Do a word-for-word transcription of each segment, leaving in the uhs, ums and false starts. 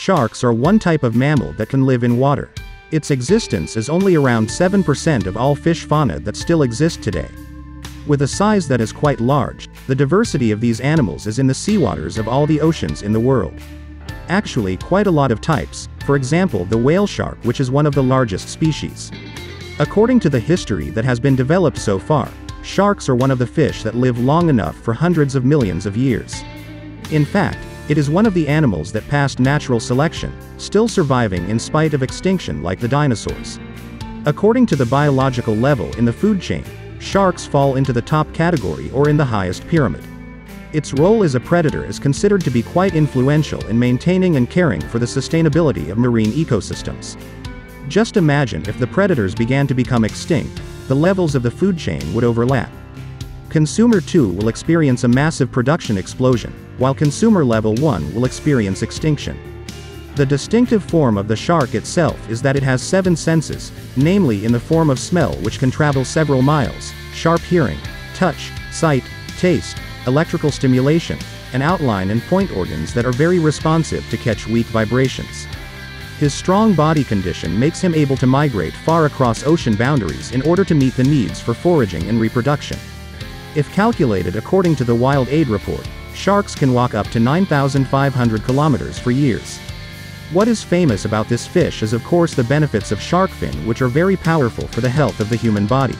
Sharks are one type of mammal that can live in water. Its existence is only around seven percent of all fish fauna that still exist today. With a size that is quite large, the diversity of these animals is in the seawaters of all the oceans in the world. Actually, quite a lot of types, for example the whale shark, which is one of the largest species. According to the history that has been developed so far, sharks are one of the fish that live long enough for hundreds of millions of years. In fact, it is one of the animals that passed natural selection, still surviving in spite of extinction like the dinosaurs. According to the biological level in the food chain, sharks fall into the top category or in the highest pyramid. Its role as a predator is considered to be quite influential in maintaining and caring for the sustainability of marine ecosystems. Just imagine if the predators began to become extinct, the levels of the food chain would overlap. Consumer two will experience a massive production explosion, while consumer level one will experience extinction. The distinctive form of the shark itself is that it has seven senses, namely in the form of smell, which can travel several miles, sharp hearing, touch, sight, taste, electrical stimulation, and outline and point organs that are very responsive to catch weak vibrations. His strong body condition makes him able to migrate far across ocean boundaries in order to meet the needs for foraging and reproduction. If calculated according to the Wild Aid report, sharks can walk up to nine thousand five hundred kilometers for years. What is famous about this fish is of course the benefits of shark fin, which are very powerful for the health of the human body.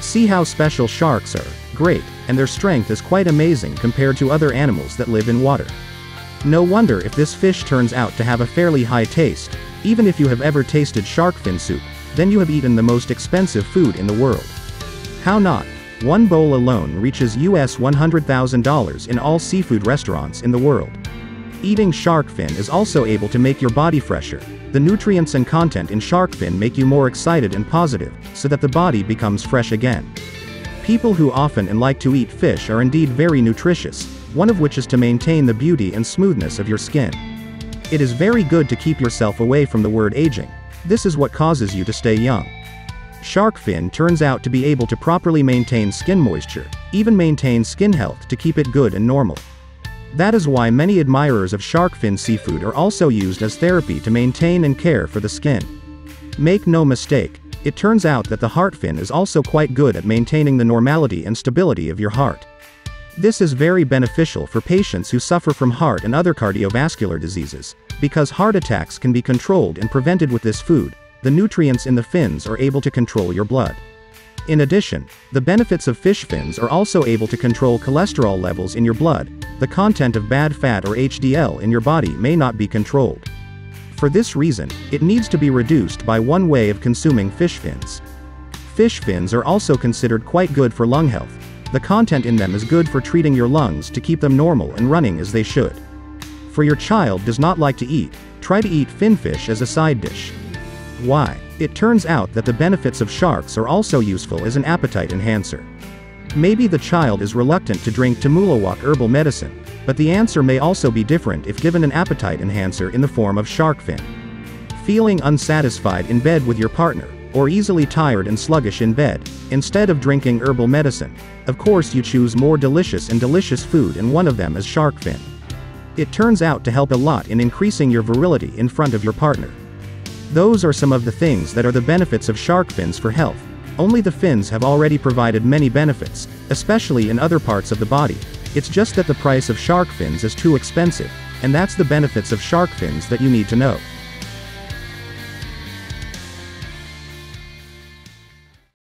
See how special sharks are, great, and their strength is quite amazing compared to other animals that live in water. No wonder if this fish turns out to have a fairly high taste. Even if you have ever tasted shark fin soup, then you have eaten the most expensive food in the world. How not? One bowl alone reaches U S one hundred thousand dollars in all seafood restaurants in the world. Eating shark fin is also able to make your body fresher. The nutrients and content in shark fin make you more excited and positive, so that the body becomes fresh again. People who often and like to eat fish are indeed very nutritious, one of which is to maintain the beauty and smoothness of your skin. It is very good to keep yourself away from the word aging. This is what causes you to stay young. Shark fin turns out to be able to properly maintain skin moisture, even maintain skin health to keep it good and normal. That is why many admirers of shark fin seafood are also used as therapy to maintain and care for the skin. Make no mistake, it turns out that the heart fin is also quite good at maintaining the normality and stability of your heart. This is very beneficial for patients who suffer from heart and other cardiovascular diseases, because heart attacks can be controlled and prevented with this food. The nutrients in the fins are able to control your blood. In addition, the benefits of fish fins are also able to control cholesterol levels in your blood. The content of bad fat or H D L in your body may not be controlled. For this reason, it needs to be reduced by one way of consuming fish fins. Fish fins are also considered quite good for lung health. The content in them is good for treating your lungs to keep them normal and running as they should. For your child does not like to eat, try to eat finfish as a side dish. Why? It turns out that the benefits of sharks are also useful as an appetite enhancer. Maybe the child is reluctant to drink Tamulawak herbal medicine, but the answer may also be different if given an appetite enhancer in the form of shark fin. Feeling unsatisfied in bed with your partner, or easily tired and sluggish in bed, instead of drinking herbal medicine, of course you choose more delicious and delicious food, and one of them is shark fin. It turns out to help a lot in increasing your virility in front of your partner. Those are some of the things that are the benefits of shark fins for health. Only the fins have already provided many benefits, especially in other parts of the body. It's just that the price of shark fins is too expensive, and that's the benefits of shark fins that you need to know.